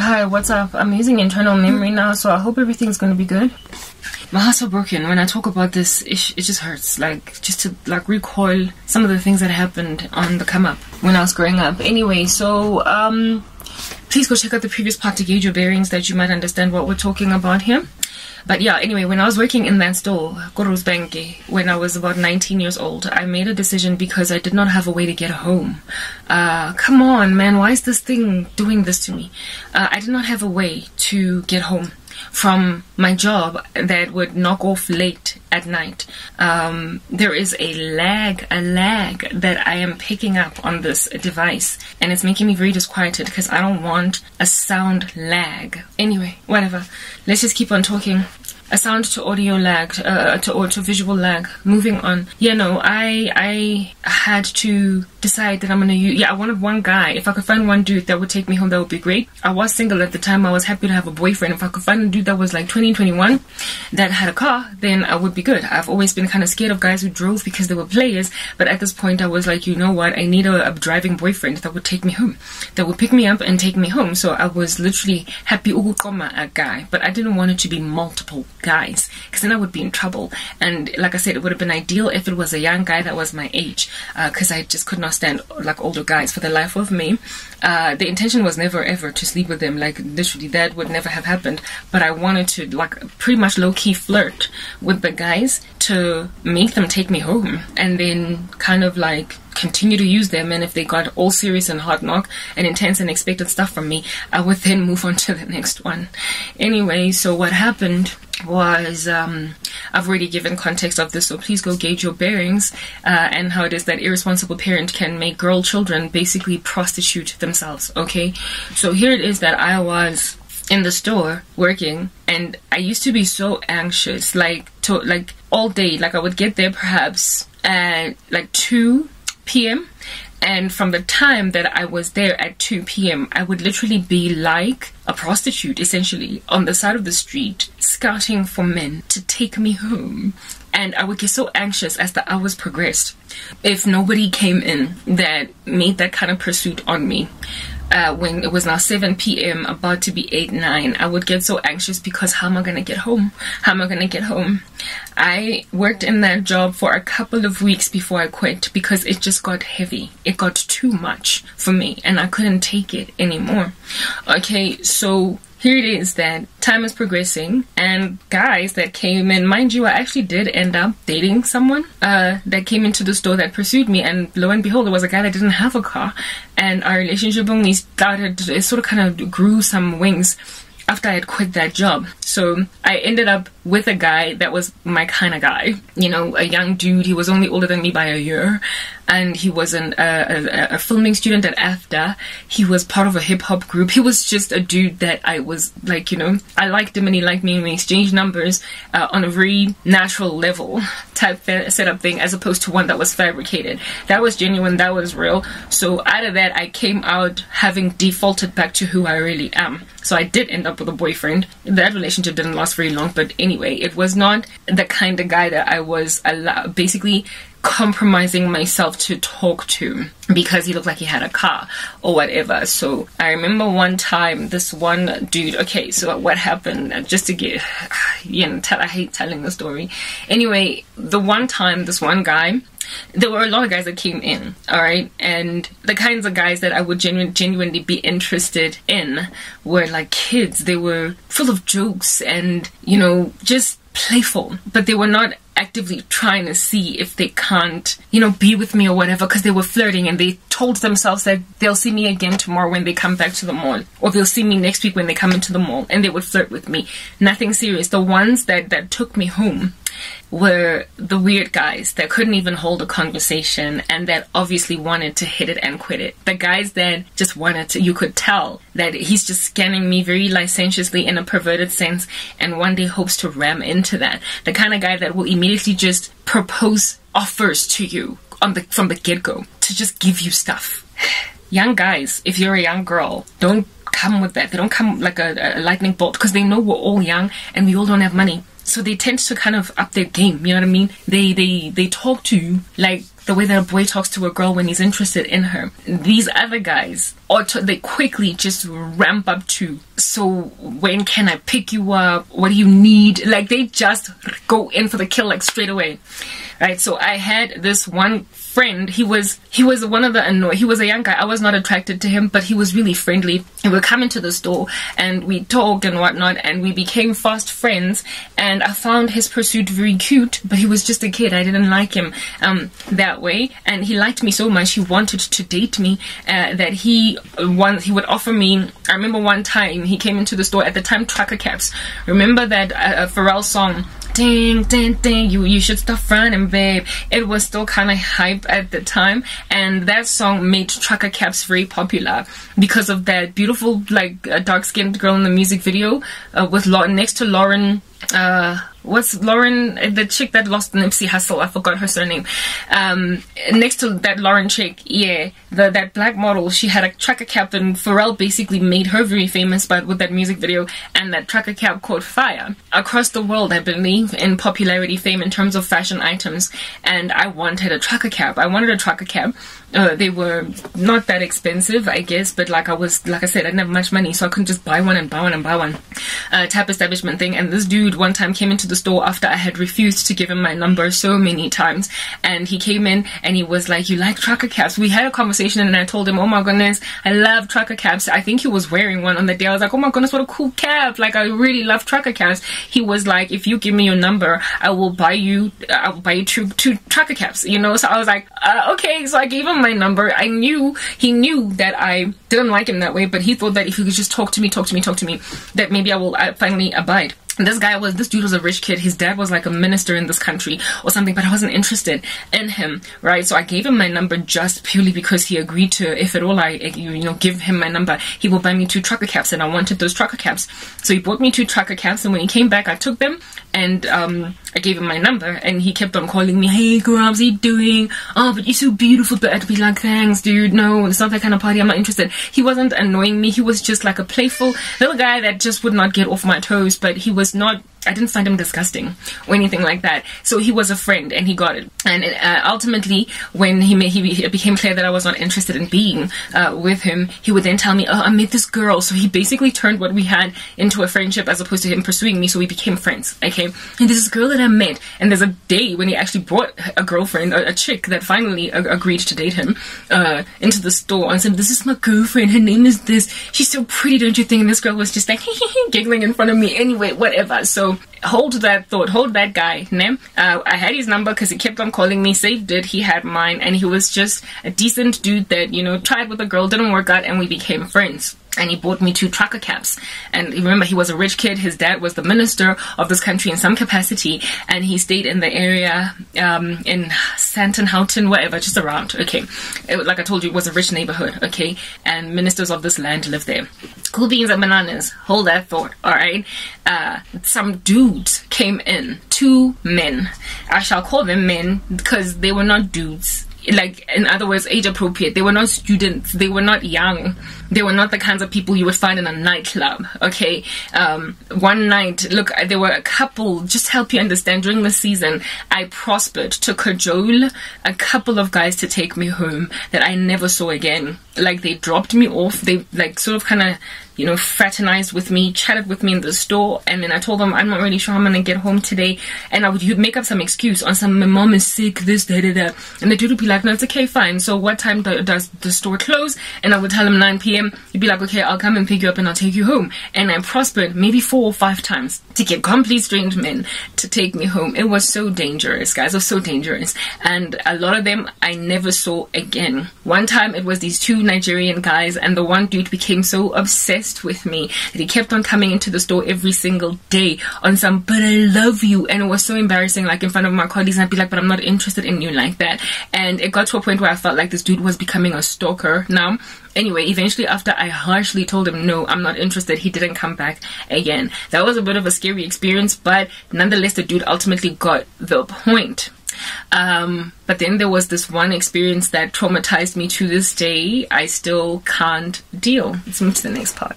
Hi, what's up? I'm using internal memory now, so I hope everything's gonna be good. My heart's so broken. When I talk about this, it just hurts. Like, just to like recoil some of the things that happened on the come up when I was growing up. Anyway, so please go check out the previous part to gauge your bearings that you might understand what we're talking about here. But yeah, anyway, when I was working in that store, Gorozbenke, when I was about 19 years old, I made a decision because I did not have a way to get home. Come on, man, why is this thing doing this to me? I did not have a way to get home from my job that would knock off late at night. There is a lag that I am picking up on this device, and it's making me very disquieted because I don't want a sound lag. Anyway, whatever, let's just keep on talking. A sound to audio lag, to visual lag. Moving on. Yeah, no, I had to decide that I'm gonna use. Yeah, I wanted one guy. If I could find one dude that would take me home, that would be great. I was single at the time. I was happy to have a boyfriend. If I could find a dude that was like 20, 21, that had a car, then I would be good. I've always been kind of scared of guys who drove because they were players. But at this point, I was like, you know what? I need a driving boyfriend that would take me home, that would pick me up and take me home. So I was literally happy ukukoma a guy, but I didn't want it to be multiple guys, because then I would be in trouble. And like I said, it would have been ideal if it was a young guy that was my age, because I just could not stand like older guys for the life of me. The intention was never ever to sleep with them, like literally that would never have happened, but I wanted to like pretty much low-key flirt with the guys to make them take me home, and then kind of like continue to use them. And if they got all serious and hard knock and intense and expected stuff from me, I would then move on to the next one. Anyway, so what happened was, I've already given context of this, so please go gauge your bearings, and how it is that irresponsible parent can make girl children basically prostitute themselves, okay? So here it is that I was in the store working, and I used to be so anxious, like all day. Like I would get there perhaps at like 2 p.m. and from the time that I was there at 2 p.m. I would literally be like a prostitute essentially on the side of the street scouting for men to take me home. And I would get so anxious as the hours progressed if nobody came in that made that kind of pursuit on me. When it was now 7 p.m, about to be 8, 9, I would get so anxious because how am I gonna get home? How am I gonna get home? I worked in that job for a couple of weeks before I quit because it just got heavy. It got too much for me and I couldn't take it anymore. Okay, so here it is that time is progressing, and guys that came in, mind you, I actually did end up dating someone that came into the store that pursued me, and lo and behold, it was a guy that didn't have a car, and our relationship only started, it sort of kind of grew some wings after I had quit that job. So I ended up with a guy that was my kind of guy, you know, a young dude. He was only older than me by a year, and he was a filming student at AFDA. He was part of a hip-hop group. He was just a dude that I was like, you know, I liked him and he liked me, and we exchanged numbers on a very natural level type setup thing, as opposed to one that was fabricated. That was genuine, that was real. So out of that, I came out having defaulted back to who I really am. So I did end up with a boyfriend. That relationship didn't last very long, but anyway, it was not the kind of guy that I was basically compromising myself to talk to because he looked like he had a car or whatever. So I remember one time, this one dude, okay, so what happened, just to get, you know, I hate telling the story. Anyway, the one time, this one guy, there were a lot of guys that came in, all right, and the kinds of guys that I would genuinely be interested in were like kids. They were full of jokes and, you know, just playful, but they were not actively trying to see if they can't, you know, be with me or whatever, because they were flirting, and they told themselves that they'll see me again tomorrow when they come back to the mall, or they'll see me next week when they come into the mall, and they would flirt with me. Nothing serious. The ones that took me home were the weird guys that couldn't even hold a conversation and that obviously wanted to hit it and quit it. The guys that just wanted to, you could tell that he's just scanning me very licentiously in a perverted sense and one day hopes to ram into that. The kind of guy that will immediately just propose offers to you from the get-go to just give you stuff. Young guys, if you're a young girl, don't come with that. They don't come like a lightning bolt, because they know we're all young and we all don't have money. So they tend to kind of up their game, you know what I mean? They talk to you like the way that a boy talks to a girl when he's interested in her, these other guys, they quickly just ramp up to, so when can I pick you up? What do you need? Like, they just go in for the kill, like, straight away. Right? So I had this one friend. He was one of the annoyed. He was a young guy. I was not attracted to him, but he was really friendly. He would come into the store and we talked and whatnot, and we became fast friends. And I found his pursuit very cute, but he was just a kid. I didn't like him that way. And he liked me so much. He wanted to date me that he would offer me. I remember one time he came into the store, at the time trucker caps. Remember that Pharrell song, ding ding ding, you should stop running, babe. It was still kind of hype at the time, and that song made trucker caps very popular because of that beautiful, like, dark-skinned girl in the music video with next to Lauren. What's Lauren, the chick that lost Nipsey Hussle? I forgot her surname. Next to that Lauren chick, yeah, that black model, she had a trucker cap, and Pharrell basically made her very famous, but with that music video, and that trucker cap caught fire across the world, I believe, in popularity, fame, in terms of fashion items. And I wanted a trucker cap. I wanted a trucker cap. They were not that expensive, I guess, but like I said, I didn't have much money, so I couldn't just buy one and buy one and buy one type establishment thing. And this dude one time came into the store after I had refused to give him my number so many times, and he came in and he was like, you like trucker caps? We had a conversation, and I told him, oh my goodness, I love trucker caps. I think he was wearing one on the day. I was like, oh my goodness, what a cool cap, like, I really love trucker caps. He was like, if you give me your number, I'll buy you two trucker caps, you know. So I was like, okay. So I gave him my number. He knew that I didn't like him that way, but he thought that if he could just talk to me, that maybe I will finally abide. This dude was a rich kid. His dad was like a minister in this country or something, but I wasn't interested in him, right? So I gave him my number just purely because he agreed to, if at all I give him my number, he will buy me two trucker caps, and I wanted those trucker caps. So he bought me two trucker caps, and when he came back, I took them, and I gave him my number, and he kept on calling me, hey girl, how's he doing? Oh, but you're so beautiful. But I'd be like, thanks dude, no, it's not that kind of party, I'm not interested. He wasn't annoying me. He was just like a playful little guy that just would not get off my toes, but he was not, I didn't find him disgusting or anything like that. So he was a friend, and he got it. And ultimately, when it became clear that I was not interested in being with him, he would then tell me, oh, I met this girl. So he basically turned what we had into a friendship, as opposed to him pursuing me. So we became friends, okay? And this girl that I met, and there's a day when he actually brought a girlfriend, a chick that finally agreed to date him, into the store, and said, this is my girlfriend, her name is this, she's so pretty, don't you think? And this girl was just like, giggling in front of me. Anyway, whatever. So hold that thought, hold that guy name. I had his number because he kept on calling me, saved it, he had mine, and he was just a decent dude that, you know, tried with a girl, didn't work out, and we became friends. And he bought me two trucker caps. And remember, he was a rich kid. His dad was the minister of this country in some capacity. And he stayed in the area, in Santon, Houghton, wherever, just around, okay? Like I told you, it was a rich neighborhood, okay? And ministers of this land lived there. Cool beans and bananas. Hold that thought, all right? Some dudes came in. Two men. I shall call them men because they were not dudes. Like, in other words, age appropriate. They were not students, they were not young, they were not the kinds of people you would find in a nightclub, okay? One night, look, there were a couple, just to help you understand, during the season I prospered to cajole a couple of guys to take me home that I never saw again. Like, they dropped me off, they like sort of kind of, you know, fraternized with me, chatted with me in the store, and then I told them, I'm not really sure I'm gonna get home today, and I would make up some excuse on some, my mom is sick, this, da, da, da, and the dude would be like, no, it's okay, fine, so what time does the store close? And I would tell him 9 p.m, he'd be like, okay, I'll come and pick you up and I'll take you home. And I prospered maybe 4 or 5 times to get complete strange men to take me home. It was so dangerous, guys, it was so dangerous, and a lot of them I never saw again. One time it was these two Nigerian guys, and the one dude became so obsessed with me that he kept on coming into the store every single day on some, but I love you, and it was so embarrassing, like in front of my colleagues, and I'd be like, but I'm not interested in you, like that. And it got to a point where I felt like this dude was becoming a stalker now. Anyway, eventually after I harshly told him, no, I'm not interested, he didn't come back again. That was a bit of a scary experience, but nonetheless the dude ultimately got the point. But then there was this one experience that traumatized me to this day. I still can't deal. Let's move to the next part.